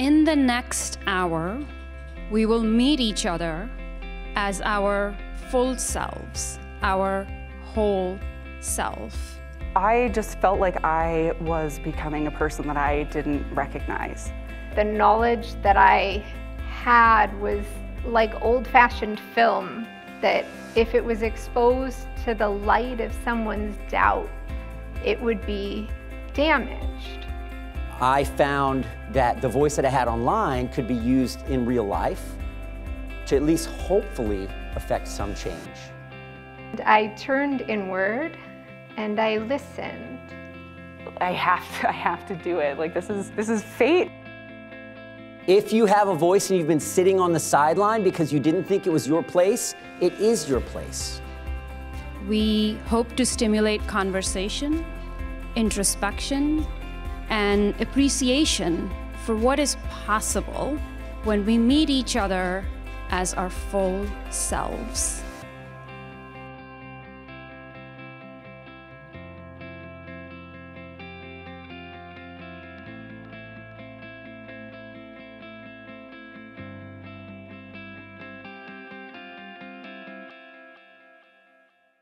in the next hour, we will meet each other as our full selves, our whole self. I just felt like I was becoming a person that I didn't recognize. The knowledge that I had was like old-fashioned film that if it was exposed to the light of someone's doubt, it would be damaged. I found that the voice that I had online could be used in real life to at least hopefully affect some change. I turned inward and I listened. I have to do it. Like this is fate. If you have a voice and you've been sitting on the sideline because you didn't think it was your place, it is your place. We hope to stimulate conversation, introspection, and appreciation for what is possible when we meet each other as our full selves.